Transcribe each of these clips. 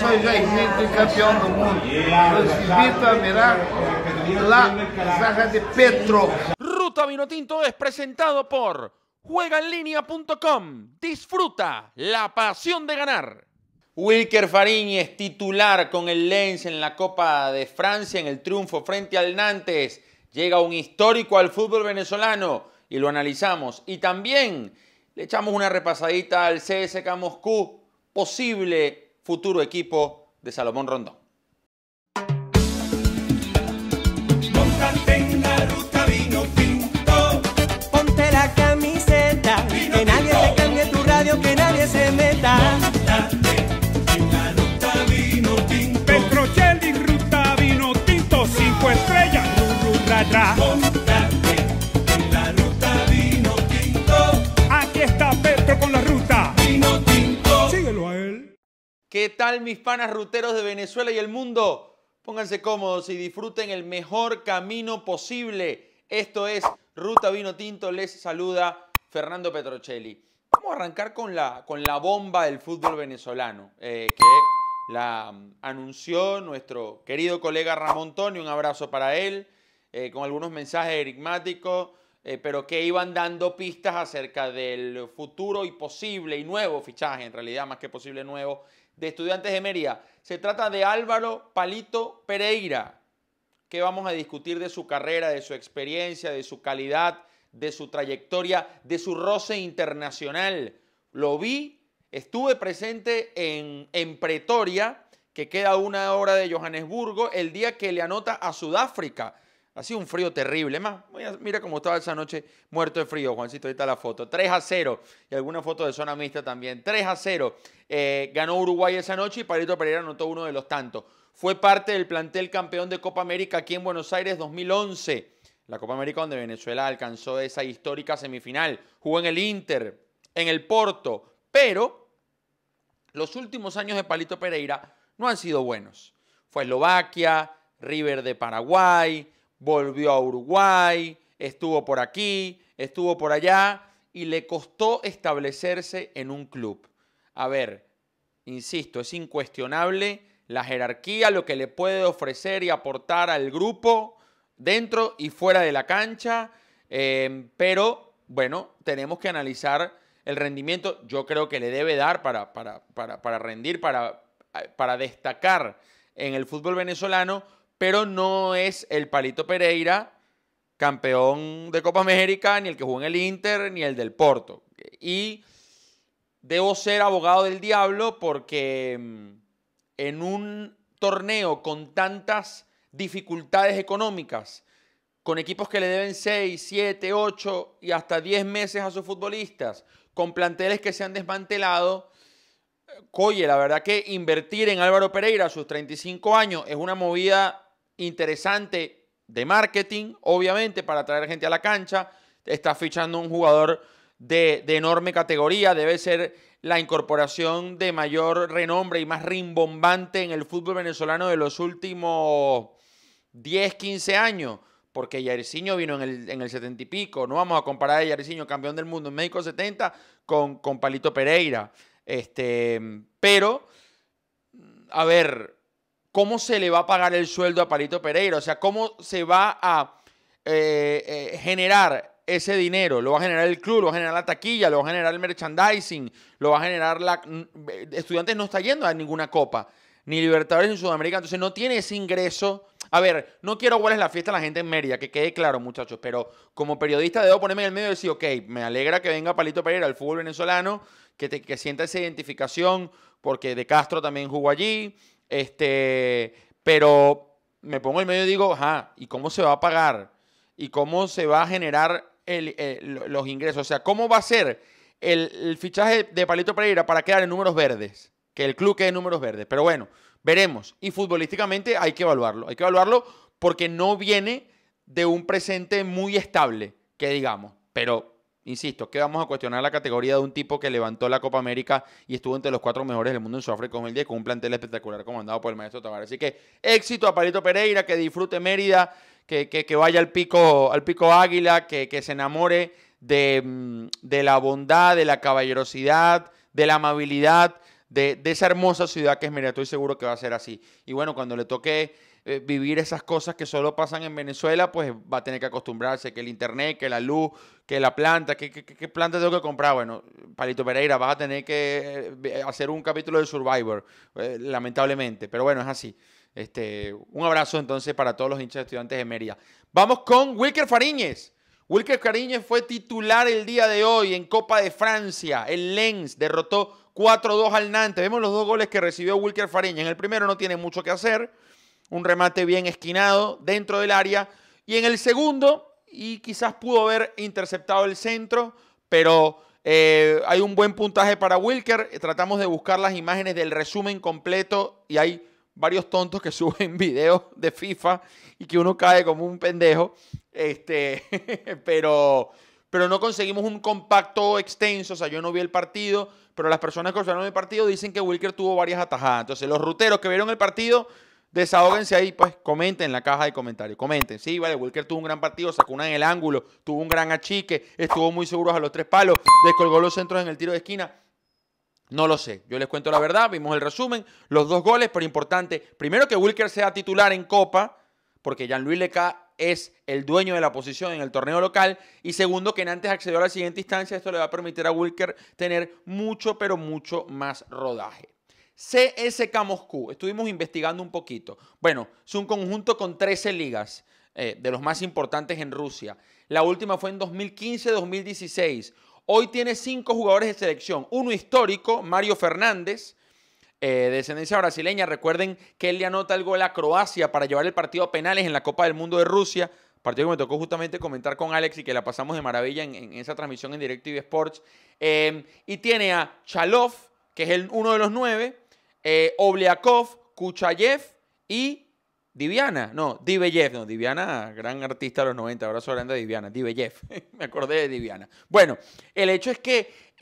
Soy Jaimito y campeón del mundo. Los invito a mirar la saga de Petro. Ruta Vinotinto es presentado por JueganLínea.com. Disfruta la pasión de ganar. Wilker Fariñez, titular con el Lens en la Copa de Francia, en el triunfo frente al Nantes. Llega un histórico al fútbol venezolano y lo analizamos. Y también le echamos una repasadita al CSKA Moscú, posible futuro equipo de Salomón Rondón. Montate en la ruta Vino Tinto. Ponte la camiseta. Vino que nadie Tinto. Te cambie tu radio, que nadie se meta. Montate en la ruta Vino Tinto. Petrocelli, ruta Vino Tinto. 5 estrellas, ruta. Montate en la ruta Vino Tinto. Aquí está Petro con la ruta Vino Tinto. Síguelo a él. ¿Qué tal mis panas ruteros de Venezuela y el mundo? Pónganse cómodos y disfruten el mejor camino posible. Esto es Ruta Vino Tinto, les saluda Fernando Petrocelli. Vamos a arrancar con la bomba del fútbol venezolano, que la anunció nuestro querido colega Ramón Toni, un abrazo para él, con algunos mensajes enigmáticos, pero que iban dando pistas acerca del futuro y posible y nuevo fichaje, en realidad más que posible nuevo, de Estudiantes de Mérida. Se trata de Álvaro Palito Pereira, que vamos a discutir de su carrera, de su experiencia, de su calidad, de su trayectoria, de su roce internacional. Lo vi, estuve presente en Pretoria, que queda a 1 hora de Johannesburgo, el día que le anota a Sudáfrica. Hacía un frío terrible. Más, mira cómo estaba esa noche muerto de frío, Juancito, ahí está la foto. 3-0. Y alguna foto de zona mixta también. 3-0. Ganó Uruguay esa noche y Palito Pereira anotó uno de los tantos. Fue parte del plantel campeón de Copa América aquí en Buenos Aires 2011. La Copa América donde Venezuela alcanzó esa histórica semifinal. Jugó en el Inter, en el Porto. Pero los últimos años de Palito Pereira no han sido buenos. Fue a Eslovaquia, River de Paraguay, volvió a Uruguay, estuvo por aquí, estuvo por allá y le costó establecerse en un club. A ver, insisto, es incuestionable la jerarquía, lo que le puede ofrecer y aportar al grupo dentro y fuera de la cancha, pero bueno, tenemos que analizar el rendimiento. Yo creo que le debe dar para rendir, para destacar en el fútbol venezolano, pero no es el Palito Pereira, campeón de Copa América, ni el que jugó en el Inter, ni el del Porto. Y debo ser abogado del diablo porque en un torneo con tantas dificultades económicas, con equipos que le deben 6, 7, 8 y hasta 10 meses a sus futbolistas, con planteles que se han desmantelado, oye, la verdad que invertir en Álvaro Pereira a sus 35 años es una movida interesante de marketing, obviamente, para traer gente a la cancha. Está fichando un jugador de enorme categoría. Debe ser la incorporación de mayor renombre y más rimbombante en el fútbol venezolano de los últimos 10, 15 años. Porque Jairzinho vino en el 70 y pico. No vamos a comparar a Jairzinho, campeón del mundo en México 70, con Palito Pereira. Pero, a ver, ¿cómo se le va a pagar el sueldo a Palito Pereira? O sea, ¿cómo se va a generar ese dinero? ¿Lo va a generar el club? ¿Lo va a generar la taquilla? ¿Lo va a generar el merchandising? ¿Lo va a generar la... Estudiantes no está yendo a ninguna copa, ni Libertadores ni Sudamérica, entonces no tiene ese ingreso. A ver, no quiero hueles la fiesta a la gente en Mérida, que quede claro, muchachos, pero como periodista debo ponerme en el medio y decir, ok, me alegra que venga Palito Pereira al fútbol venezolano, que sienta esa identificación, porque De Castro también jugó allí. Pero me pongo en medio y digo, ajá, ¿y cómo se va a pagar? ¿Y cómo se va a generar los ingresos? O sea, ¿cómo va a ser el fichaje de Palito Pereira para quedar en números verdes? Que el club quede en números verdes. Pero bueno, veremos. Y futbolísticamente hay que evaluarlo. Hay que evaluarlo porque no viene de un presente muy estable, que digamos. Pero... insisto, que vamos a cuestionar la categoría de un tipo que levantó la Copa América y estuvo entre los 4 mejores del mundo en Sudáfrica en el 10 con un plantel espectacular comandado por el maestro Tavares. Así que éxito a Palito Pereira, que disfrute Mérida, que vaya al pico Águila, que se enamore de la bondad, de la caballerosidad, de la amabilidad, de esa hermosa ciudad que es Mérida. Estoy seguro que va a ser así. Y bueno, cuando le toque vivir esas cosas que solo pasan en Venezuela, pues va a tener que acostumbrarse, que el internet, que la luz, que la planta, ¿qué planta tengo que comprar? Bueno, Palito Pereira, vas a tener que hacer un capítulo de Survivor, lamentablemente, pero bueno, es así. Un abrazo entonces para todos los hinchas de Estudiantes de Mérida. Vamos con Wilker Fariñez. Wilker Fariñez fue titular el día de hoy en Copa de Francia. El Lens derrotó 4-2 al Nantes. Vemos los dos goles que recibió Wilker Fariñez. En el primero no tiene mucho que hacer. Un remate bien esquinado dentro del área. Y en el segundo, y quizás pudo haber interceptado el centro, pero hay un buen puntaje para Wilker. Tratamos de buscar las imágenes del resumen completo y hay varios tontos que suben videos de FIFA y que uno cae como un pendejo. Pero no conseguimos un compacto extenso. O sea, yo no vi el partido, pero las personas que observaron el partido dicen que Wilker tuvo varias atajadas. Entonces, los ruteros que vieron el partido, desahóguense ahí, pues comenten en la caja de comentarios. Comenten. Sí, vale, Wilker tuvo un gran partido, sacó una en el ángulo, tuvo un gran achique, estuvo muy seguro a los tres palos, descolgó los centros en el tiro de esquina. No lo sé, yo les cuento la verdad, vimos el resumen, los dos goles, pero importante, primero que Wilker sea titular en Copa, porque Jean-Louis Leca es el dueño de la posición en el torneo local, y segundo que Nantes accedió a la siguiente instancia, esto le va a permitir a Wilker tener mucho, pero mucho más rodaje. CSKA Moscú, estuvimos investigando un poquito. Bueno, es un conjunto con 13 ligas, de los más importantes en Rusia. La última fue en 2015-2016, Hoy tiene 5 jugadores de selección, uno histórico, Mario Fernández, de descendencia brasileña. Recuerden que él le anota el gol a Croacia para llevar el partido a penales en la Copa del Mundo de Rusia, partido que me tocó justamente comentar con Alex y que la pasamos de maravilla en esa transmisión en DirecTV Sports. Y tiene a Chalov, que es uno de los 9, Obliakov, Kuchayev y Diveyev, no, Diviana, gran artista de los 90, abrazo grande a Diviana, Diveyev, me acordé de Diviana. Bueno, el hecho es que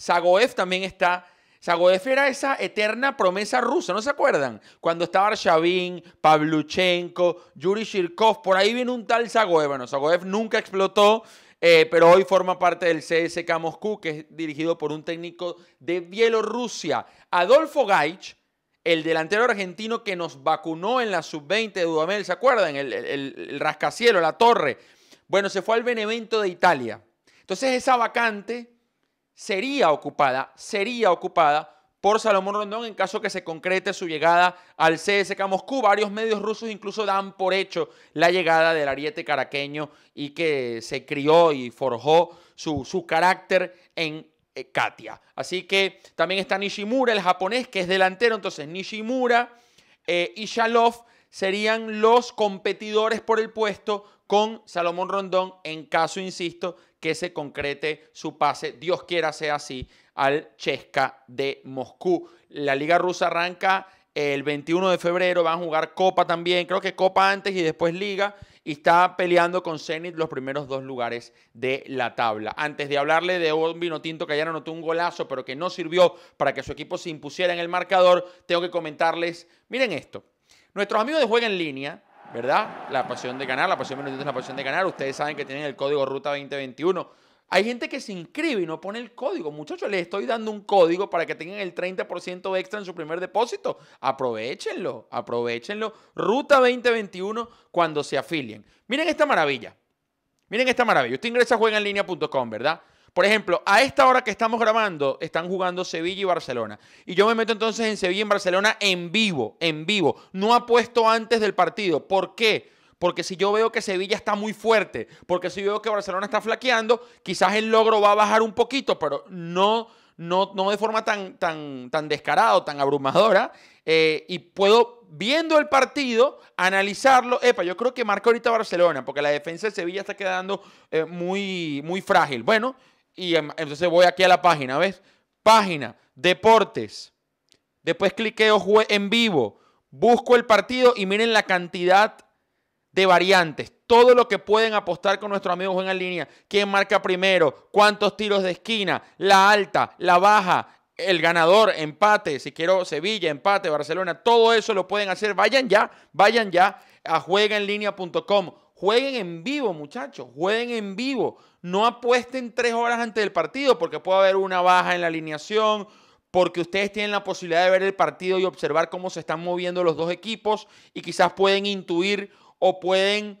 Zagoev también está. Zagoev era esa eterna promesa rusa, ¿no se acuerdan? Cuando estaba Arshavin, Pavluchenko, Yuri Shirkov, por ahí viene un tal Zagoev. Bueno, Zagoev nunca explotó, pero hoy forma parte del CSKA Moscú, que es dirigido por un técnico de Bielorrusia, Adolfo Gaich, el delantero argentino que nos vacunó en la sub-20 de Dudamel, ¿se acuerdan? El rascacielos, la torre. Bueno, se fue al Benevento de Italia. Entonces esa vacante sería ocupada por Salomón Rondón en caso que se concrete su llegada al CSKA Moscú. Varios medios rusos incluso dan por hecho la llegada del ariete caraqueño y que se crió y forjó su carácter en Katia. Así que también está Nishimura, el japonés, que es delantero. Entonces Nishimura y Chalov serían los competidores por el puesto con Salomón Rondón en caso, insisto, que se concrete su pase, Dios quiera sea así, al CSKA de Moscú. La liga rusa arranca el 21 de febrero, van a jugar Copa también, creo que Copa antes y después Liga, y está peleando con Zenit los primeros 2 lugares de la tabla. Antes de hablarle de un vino tinto que ayer anotó un golazo, pero que no sirvió para que su equipo se impusiera en el marcador, tengo que comentarles, miren esto, nuestros amigos de Juega en Línea, ¿verdad? La pasión de ganar, la pasión de minutos, la pasión de ganar, ustedes saben que tienen el código Ruta 2021, hay gente que se inscribe y no pone el código. Muchachos, les estoy dando un código para que tengan el 30% extra en su primer depósito. Aprovechenlo, aprovechenlo. Ruta 2021 cuando se afilien. Miren esta maravilla. Miren esta maravilla. Usted ingresa a JueganLínea.com, ¿verdad? Por ejemplo, a esta hora que estamos grabando, están jugando Sevilla y Barcelona. Y yo me meto entonces en Sevilla y en Barcelona en vivo, en vivo. No apuesto antes del partido. ¿Por qué? Porque si yo veo que Sevilla está muy fuerte, porque si yo veo que Barcelona está flaqueando, quizás el logro va a bajar un poquito, pero no de forma tan descarada o tan abrumadora. Y puedo, viendo el partido, analizarlo. Epa, yo creo que marca ahorita Barcelona, porque la defensa de Sevilla está quedando muy frágil. Bueno, y entonces voy aquí a la página, ¿ves? Página, deportes. Después cliqueo en vivo, busco el partido y miren la cantidad de variantes, todo lo que pueden apostar con nuestros amigos en línea, quién marca primero, cuántos tiros de esquina, la alta, la baja, el ganador, empate, si quiero Sevilla, empate, Barcelona, todo eso lo pueden hacer. Vayan ya a jueganlinea.com, jueguen en vivo, muchachos, jueguen en vivo, no apuesten 3 horas antes del partido porque puede haber una baja en la alineación, porque ustedes tienen la posibilidad de ver el partido y observar cómo se están moviendo los dos equipos y quizás pueden intuir o pueden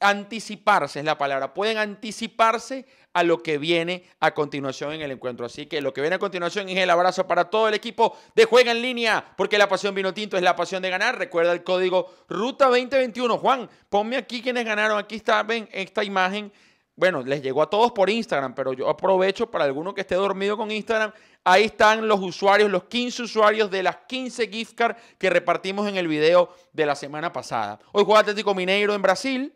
anticiparse, es la palabra, pueden anticiparse a lo que viene a continuación en el encuentro. Así que lo que viene a continuación es el abrazo para todo el equipo de Juega en Línea, porque la pasión vinotinto es la pasión de ganar. Recuerda el código Ruta 2021. Juan, ponme aquí quienes ganaron. Aquí está, ven, esta imagen. Bueno, les llegó a todos por Instagram, pero yo aprovecho para alguno que esté dormido con Instagram. Ahí están los usuarios, los 15 usuarios de las 15 gift cards que repartimos en el video de la semana pasada. Hoy juega Atlético Mineiro en Brasil,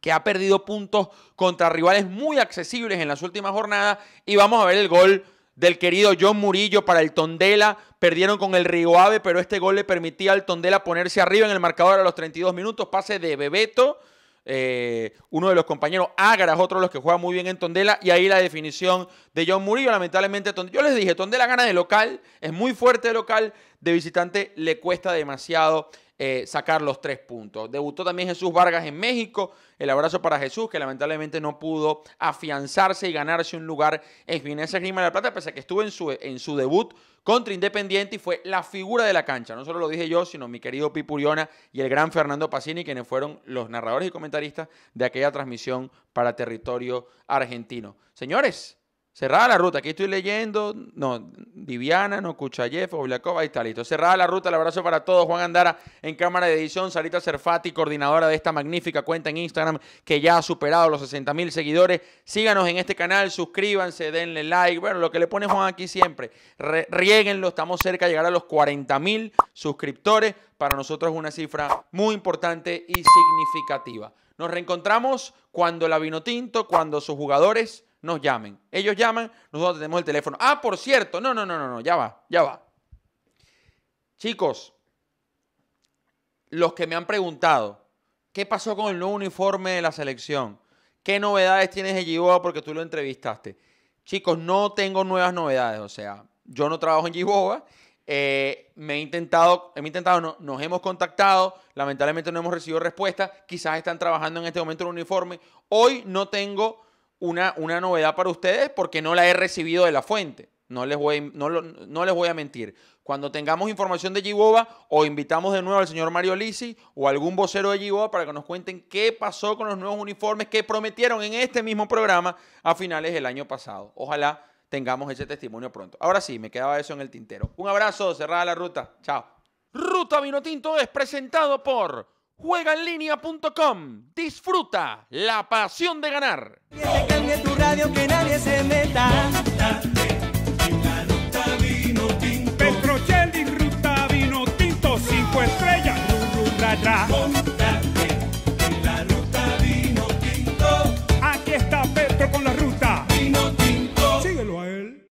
que ha perdido puntos contra rivales muy accesibles en las últimas jornadas. Y vamos a ver el gol del querido John Murillo para el Tondela. Perdieron con el Río Ave, pero este gol le permitía al Tondela ponerse arriba en el marcador a los 32 minutos. Pase de Bebeto. Uno de los compañeros, Agra, es otro de los que juega muy bien en Tondela, y ahí la definición de John Murillo. Lamentablemente, yo les dije, Tondela gana de local, es muy fuerte de local, de visitante le cuesta demasiado sacar los 3 puntos. Debutó también Jesús Vargas en México, el abrazo para Jesús, que lamentablemente no pudo afianzarse y ganarse un lugar en Gimnasia Grima de la Plata, pese a que estuvo en su debut contra Independiente y fue la figura de la cancha. No solo lo dije yo, sino mi querido Pipuriona y el gran Fernando Pacini, quienes fueron los narradores y comentaristas de aquella transmisión para territorio argentino. Señores, cerrada la ruta, aquí estoy leyendo, no, Diviana, no, Kuchayev, Obliakov, ahí está, listo. Cerrada la ruta, el abrazo para todos. Juan Andara en cámara de edición, Sarita Cerfati, coordinadora de esta magnífica cuenta en Instagram que ya ha superado los 60.000 seguidores. Síganos en este canal, suscríbanse, denle like, bueno, lo que le pone Juan aquí siempre. Riéguenlo, estamos cerca de llegar a los 40.000 suscriptores. Para nosotros es una cifra muy importante y significativa. Nos reencontramos cuando la Vinotinto, cuando sus jugadores nos llamen. Ellos llaman, nosotros tenemos el teléfono. Ah, por cierto, no, ya va. Chicos, los que me han preguntado, ¿qué pasó con el nuevo uniforme de la selección? ¿Qué novedades tienes de Gibo? Porque tú lo entrevistaste. Chicos, no tengo nuevas novedades, o sea, yo no trabajo en Gibo. Nos hemos contactado, lamentablemente no hemos recibido respuesta, quizás están trabajando en este momento el uniforme. Hoy no tengo una novedad para ustedes porque no la he recibido de la fuente. No les voy a mentir. Cuando tengamos información de Giboba, o invitamos de nuevo al señor Mario Lisi o algún vocero de Giboba para que nos cuenten qué pasó con los nuevos uniformes que prometieron en este mismo programa a finales del año pasado. Ojalá tengamos ese testimonio pronto. Ahora sí, me quedaba eso en el tintero. Un abrazo, cerrada la ruta. Chao. Ruta Vinotinto es presentado por JueganLínea.com. Disfruta la pasión de ganar. Que te cambie tu radio, que nadie se meta. Petrocelli, Ruta Vino Tinto, 5 estrellas. Montate en la Ruta Vino Tinto. Aquí está Petro con la Ruta Vino Tinto. Síguelo a él.